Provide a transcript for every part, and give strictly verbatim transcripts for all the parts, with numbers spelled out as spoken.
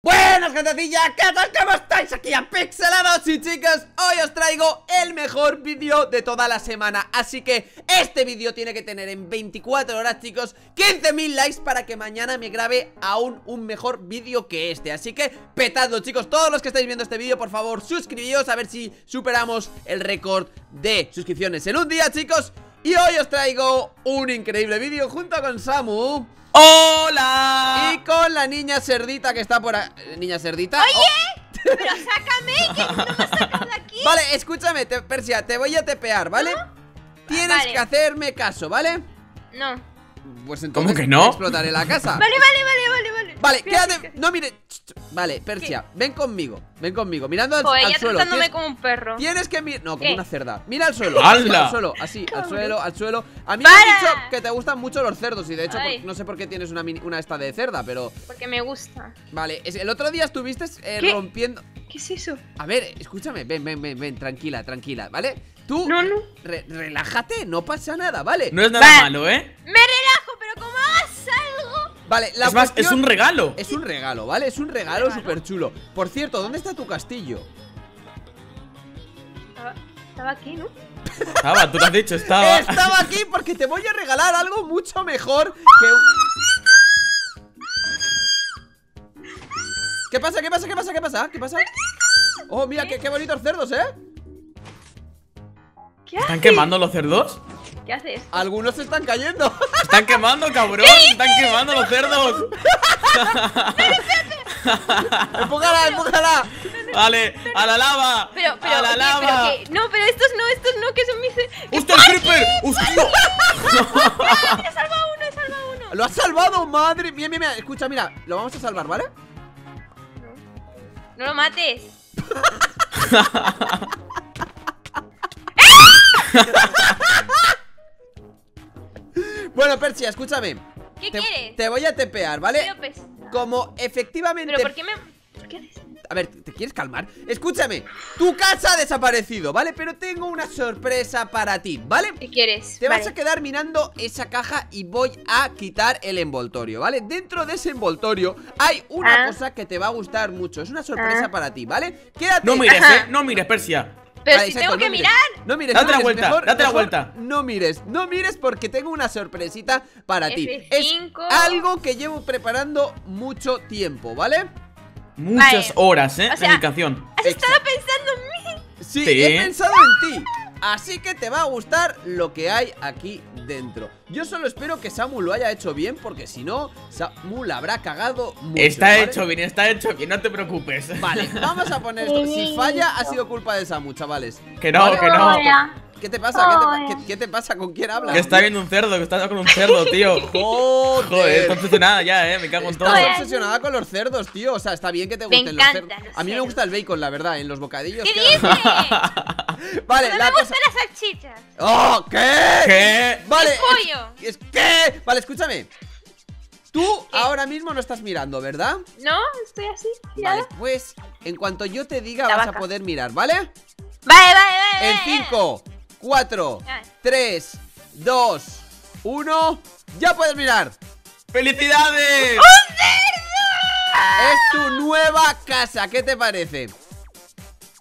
Buenas gentecilla, ¿qué tal? ¿Cómo estáis? Aquí a Pixelados y chicos, hoy os traigo el mejor vídeo de toda la semana. Así que este vídeo tiene que tener en veinticuatro horas, chicos, quince mil likes para que mañana me grabe aún un mejor vídeo que este. Así que petadlo, chicos, todos los que estáis viendo este vídeo, por favor, suscribíos a ver si superamos el récord de suscripciones en un día, chicos. Y hoy os traigo un increíble vídeo junto con Samu. ¡Hola! Y con la niña cerdita que está por ahí. ¿Niña cerdita? ¡Oye! Oh. ¡Pero sácame! Que no me sacas de aquí. Vale, escúchame, te, Persia, te voy a tepear, ¿vale? ¿No? Tienes vale. que hacerme caso, ¿vale? No. Pues entonces ¿Cómo que no? explotaré la casa. Vale, vale, vale, vale, vale. Vale, quédate. Que... No, mire. Vale, Persia, ¿Qué? ven conmigo. Ven conmigo, mirando al, Joder, al ya suelo. Tienes, como un perro. Tienes que mirar. No, como ¿Qué? una cerda. Mira al suelo. ¡Hala! Al suelo, así, al suelo, al suelo. A mí ¡Para! me han dicho que te gustan mucho los cerdos. Y de hecho, por, no sé por qué tienes una, mini, una esta de cerda, pero. Porque me gusta. Vale, es, el otro día estuviste eh, ¿Qué? rompiendo. ¿Qué es eso? A ver, escúchame. Ven, ven, ven, ven. Tranquila, tranquila, ¿vale? Tú, no, no. Re relájate, no pasa nada, ¿vale? No es nada vale. malo, ¿eh? Me relajo, pero como hagas algo... Vale, la es más, es un regalo. Es un regalo, ¿vale? Es un regalo súper chulo. Por cierto, ¿dónde está tu castillo? Estaba, estaba aquí, ¿no? Estaba, tú lo has dicho, estaba. Estaba aquí porque te voy a regalar algo mucho mejor que... ¿Qué pasa? ¿Qué pasa? ¿Qué pasa? ¿Qué pasa? ¿Qué pasa? Oh, mira, qué, qué bonitos cerdos, ¿eh? ¿Qué ¿Están hace? quemando los cerdos? ¿Qué haces? Algunos se están cayendo. Están quemando, cabrón. ¿Qué? Están quemando los cerdos. Empújala, empújala. Vale, a la lava. Pero, pero, a la okay, lava. Pero que, no, pero estos no, estos no, que son mis. ¡Usted es creeper! ¡Usted! ¡He salvado uno, he salvado uno! ¡Lo has salvado, madre! Mira, mira, mira, escucha, mira, lo vamos a salvar, ¿vale? No, no lo mates. Bueno, Persia, escúchame. ¿Qué te, quieres? Te voy a tepear, ¿vale? Como efectivamente. ¿Pero por qué me.? ¿Por qué haces? A ver, ¿te quieres calmar? Escúchame, tu casa ha desaparecido, ¿vale? Pero tengo una sorpresa para ti, ¿vale? ¿Qué quieres? Te vale. vas a quedar mirando esa caja y voy a quitar el envoltorio, ¿vale? Dentro de ese envoltorio hay una ah. cosa que te va a gustar mucho. Es una sorpresa ah. para ti, ¿vale? Quédate. No mires, Ajá. ¿eh? No mires, Persia. Pero vale, si exacto, tengo que no mirar mires, No mires, date no mires, la vuelta, mejor, date mejor, la vuelta No mires, no mires porque tengo una sorpresita para ti. Es algo que llevo preparando mucho tiempo, ¿vale? Muchas vale. horas, ¿eh? O sea, dedicación. Has exacto. estado pensando en mí. Sí, sí, he pensado en ti. Así que te va a gustar lo que hay aquí dentro. Yo solo espero que Samu lo haya hecho bien, porque si no, Samu la habrá cagado mucho. Está ¿vale? hecho bien, está hecho bien, no te preocupes. Vale, vamos a poner esto. Si falla, ha sido culpa de Samu, chavales. Que no, ¿Vale? que no. ¿Qué te pasa? ¿Qué te, qué, ¿Qué te pasa? ¿Con quién hablas? Que está viendo un cerdo, que está con un cerdo, tío. Joder, Joder está obsesionada ya, eh, me cago en todo. Está obsesionada con los cerdos, tío. O sea, está bien que te gusten los cerdos. A mí me gusta el bacon, la verdad, en los bocadillos. ¿Qué dices? Vale, no la me cosa... gustan las salchichas. ¡Oh! ¿Qué? ¿Qué? Vale, es pollo. Es, es, ¿Qué? Vale, escúchame. Tú ¿Qué? ahora mismo no estás mirando, ¿verdad? No, estoy así. Mirada. Vale, pues en cuanto yo te diga la vas vaca. a poder mirar, ¿vale? Vale, vale, vale. En cinco, cuatro, tres, dos, uno. ¡Ya puedes mirar! ¡Felicidades! ¡Un cerdo! Es tu nueva casa, ¿qué te parece?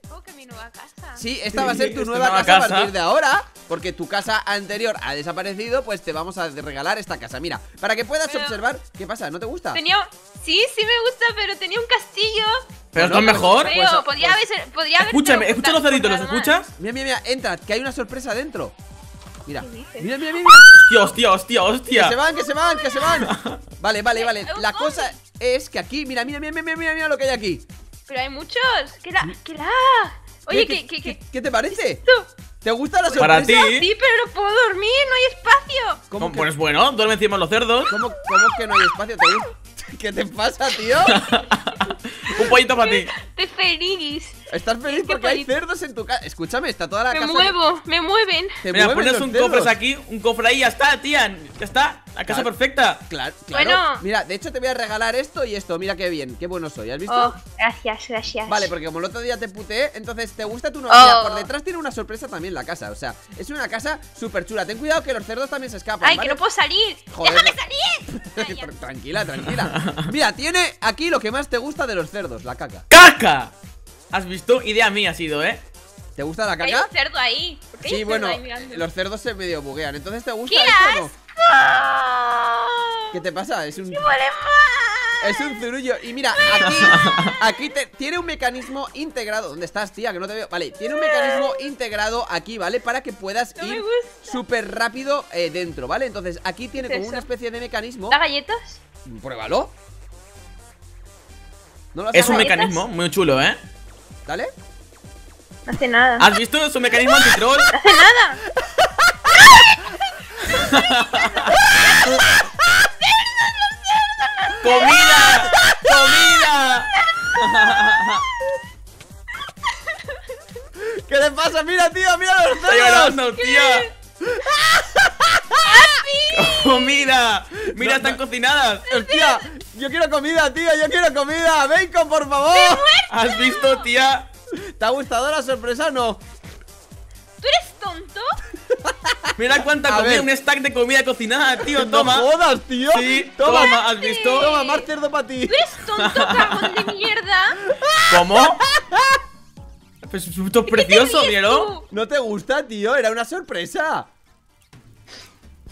¿Cómo que mi nueva casa? Sí, esta va a ser tu sí, nueva, nueva casa, casa a partir de ahora. Porque tu casa anterior ha desaparecido. Pues te vamos a regalar esta casa. Mira, para que puedas pero... observar. ¿Qué pasa? ¿No te gusta? Tenía... Sí, sí me gusta, pero tenía un castillo. Pero no, esto es mejor pues, pues, podría pues... haber, podría Escúchame, escucha los cerditos, ¿los escuchas? Mira, mira, mira, entra, que hay una sorpresa dentro. Mira, mira, mira, mira, mira. Hostia, hostia, hostia, hostia. Que se van, que se van, que se van. Vale, vale, vale. La cosa es que aquí, mira, mira, mira, mira, mira, mira lo que hay aquí. Pero hay muchos. ¿Qué la? ¿Qué la? Oye, ¿qué, qué, qué, qué, ¿qué te parece? Esto. ¿Te gusta la sorpresa? Para ti. Sí, pero no puedo dormir, no hay espacio. ¿Cómo que... Pues bueno, duerme encima de los cerdos. ¿Cómo, cómo que no hay espacio? ¿Te... ¿Qué te pasa, tío? Un pollito para ti. Te feliz. Estás feliz porque hay cerdos en tu casa. Escúchame, está toda la casa. Me muevo, me mueven. Mira, pones un cofre aquí, un cofre ahí, ya está, tía. Ya está, la casa perfecta. Claro, claro. Bueno. Mira, de hecho te voy a regalar esto y esto. Mira qué bien, qué bueno soy, ¿has visto? Oh, gracias, gracias. Vale, porque como el otro día te puteé, entonces te gusta tu novia. Por detrás tiene una sorpresa también la casa. O sea, es una casa súper chula. Ten cuidado que los cerdos también se escapan. Ay, que no puedo salir. ¡Déjame salir! Tranquila, tranquila. Mira, tiene aquí lo que más te gusta de los cerdos, la caca. ¡Caca! ¿Has visto? Idea mía ha sido, ¿eh? ¿Te gusta la caca? Hay un cerdo ahí. ¿Por qué hay sí, un cerdo bueno, ahí los cerdos se medio buguean. Entonces te gusta. ¡Qué esto, asco! ¿No? ¿Qué te pasa? Es un... ¡Me huele mal! Es un zurullo. Y mira, aquí, aquí te... tiene un mecanismo integrado. ¿Dónde estás, tía? Que no te veo. Vale, tiene un mecanismo integrado aquí, ¿vale? Para que puedas no ir súper rápido eh, dentro, ¿vale? Entonces aquí tiene como eso? una especie de mecanismo. ¿Da galletas? Pruébalo. ¿No lo has es un galletas? mecanismo muy chulo, ¿eh? Dale. No hace nada. ¿Has visto su mecanismo antitrol? No hace nada. ¡Comida! ¡Comida! ¿Qué le pasa? Mira, tío, mira los cerdos. Estoy llorando, tía. ¡Comida! Mira, no, están no. cocinadas. Hostia, yo quiero comida, tía, yo quiero comida. Bacon, por favor. ¿Has visto, tía? ¿Te ha gustado la sorpresa o no? ¿Tú eres tonto? Mira cuánta a comida, ver. un stack de comida cocinada, tío, toma. No jodas, tío. Sí, toma, toma, ¿has visto? Toma, más cerdo para ti. ¿Tú eres tonto, cagón de mierda? ¿Cómo? Pues esto es precioso, ¿vieron? ¿No te gusta, tío? Era una sorpresa.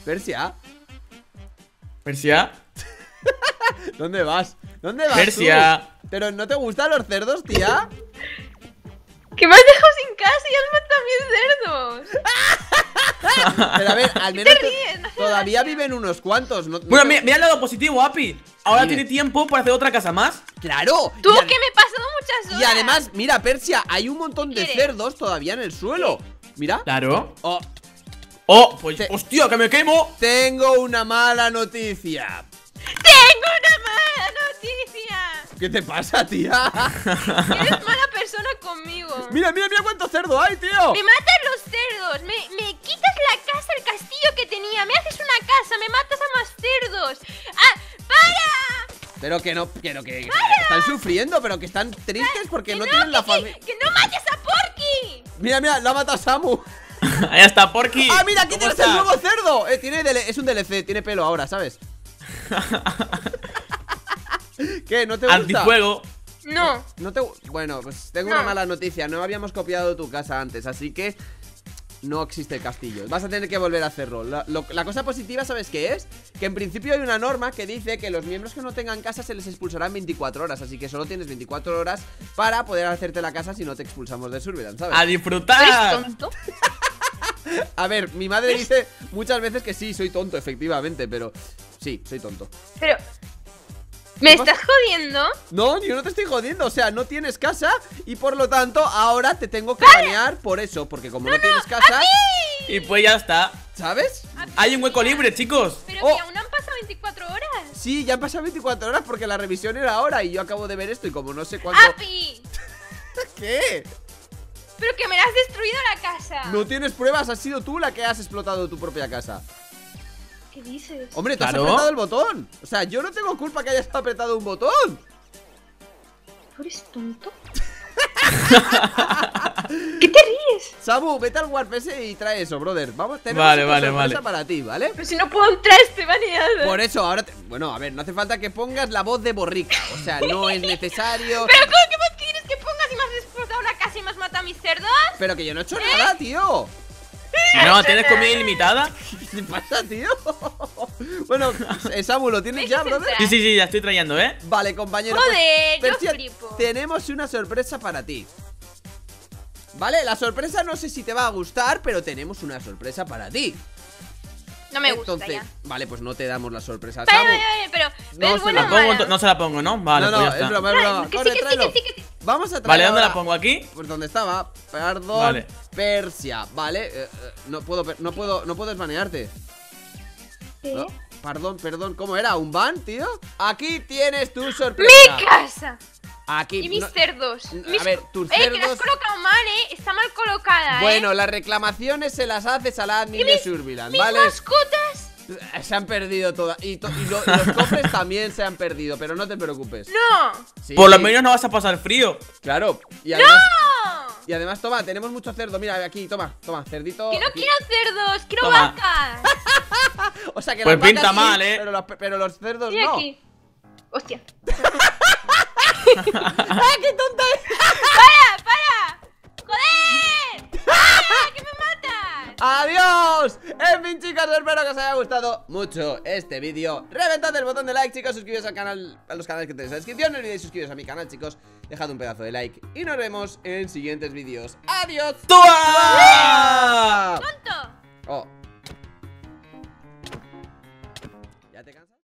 Persia. ¿Persia? ¿Dónde vas? ¿Dónde vas? Persia. Tú? ¿Pero no te gustan los cerdos, tía? Que me has dejado sin casa y has matado a mis cerdos. Pero a ver, al menos te ríes, no todavía gracia. viven unos cuantos. No, no bueno, te... mira el lado positivo, Api. Ahora sí. tiene tiempo para hacer otra casa más. ¡Claro! ¡Tú al... que me he pasado muchas horas! Y además, mira, Persia, hay un montón de ¿Quieres? cerdos todavía en el suelo. Mira. Claro. Oh. ¡Oh! Pues, Te ¡Hostia, que me quemo! Tengo una mala noticia. ¡Tengo una mala noticia! ¿Qué te pasa, tía? Eres mala persona conmigo. ¡Mira, mira, mira cuánto cerdo hay, tío! ¡Me matan los cerdos! Me, me quitas la casa, el castillo que tenía. Me haces una casa, me matas a más cerdos. ¡Ah! ¡Para! Pero que no, que no, que ¡Para! están sufriendo, pero que están tristes ah, porque no, no tienen que, la familia. Que, ¡Que no mates a Porky! Mira, mira, lo ha matado Samu. Ahí está, Porky. Ah, mira, aquí tienes está? el nuevo cerdo. Eh, tiene es un D L C, tiene pelo ahora, ¿sabes? ¿Qué? ¿No te gusta? Antifuego. No. No te. Bueno, pues tengo no. una mala noticia. No habíamos copiado tu casa antes, así que no existe el castillo. Vas a tener que volver a hacerlo. La, lo, la cosa positiva, ¿sabes qué es? Que en principio hay una norma que dice que los miembros que no tengan casa se les expulsarán veinticuatro horas. Así que solo tienes veinticuatro horas para poder hacerte la casa si no te expulsamos de Survival, ¿sabes? ¡A disfrutar! ¿Eres tonto? A ver, mi madre dice muchas veces que sí, soy tonto, efectivamente, pero sí, soy tonto. Pero... ¿Me estás jodiendo? No, yo no te estoy jodiendo, o sea, no tienes casa y por lo tanto ahora te tengo que banear por eso, porque como no, no tienes casa... Y pues ya está, ¿sabes? Hay un hueco libre, chicos. Pero oh. que aún han pasado veinticuatro horas. Sí, ya han pasado veinticuatro horas porque la revisión era ahora y yo acabo de ver esto y como no sé cuándo... ¡Api! ¿Qué? Pero que me la has destruido la casa. No tienes pruebas, has sido tú la que has explotado tu propia casa. ¿Qué dices? Hombre, te claro. has apretado el botón. O sea, yo no tengo culpa que hayas apretado un botón. ¿Tú eres tonto? ¿Qué te ríes? Samu, vete al Warp ese y trae eso, brother. Vamos, tenemos vale, una vale, sorpresa vale. para ti, ¿vale? Pero si no puedo entrar, estoy baneado. Por eso, ahora... Te... Bueno, a ver, no hace falta que pongas la voz de borrica. O sea, no es necesario. Pero ¿cómo que más quieres que pongas y me has explotado la casa y me has matado a mis cerdos? Pero que yo no he hecho ¿Eh? nada, tío. No, ¿tienes comida ilimitada? ¿Qué pasa, tío? Bueno, Samu, ¿lo tienes ya, brother? Sí, sí, sí, la estoy trayendo, ¿eh? Vale, compañero. Joder, pues, yo flipo. Tenemos una sorpresa para ti. Vale, la sorpresa no sé si te va a gustar, pero tenemos una sorpresa para ti. No me Entonces, gusta ya. Vale, pues no te damos la sorpresa, Samu. Pero, pero, pero no, se pongo, no se la pongo, ¿no? Vale, no, no, pues ya está. Es broma, es broma. Corre, sí, tráelo. Sí, sí, sí, sí. Vamos a traer Vale, ¿dónde ahora, la pongo? ¿Aquí? Pues donde estaba. Perdón, vale. Persia. Vale, eh, eh, no puedo, no puedo, no puedo esbanearte. ¿Qué? ¿No? Perdón, perdón, ¿cómo era? ¿Un ban, tío? Aquí tienes tu sorpresa. ¡Mi casa! Aquí, y mis no, cerdos mis, A ver, tus ey, cerdos... que lo has colocado mal, eh está mal colocada, bueno, eh Bueno, las reclamaciones se las haces a la admin de Surviland, ¿vale? Mis mascotas se han perdido todas. Y, to y, lo y los cofres también se han perdido. Pero no te preocupes. ¡No! Sí. Por lo menos no vas a pasar frío. Claro. Y además, ¡no! Y además, toma, tenemos muchos cerdos. Mira, aquí, toma, toma, cerdito. Que no aquí. quiero cerdos, quiero toma. vacas. O sea que pues las pinta vacas mal, sí, eh pero los, pero los cerdos sí, no aquí. Hostia. ¡Ah, qué tonta es! ¡Para, para! ¡Joder! ¡Ah, que me matas! ¡Adiós! En fin, chicos, espero que os haya gustado mucho este vídeo. Reventad el botón de like, chicos. Suscribiros al canal, a los canales que tenéis en la descripción. No olvidéis suscribiros a mi canal, chicos. Dejad un pedazo de like y nos vemos en siguientes vídeos. ¡Adiós! ¡Tua!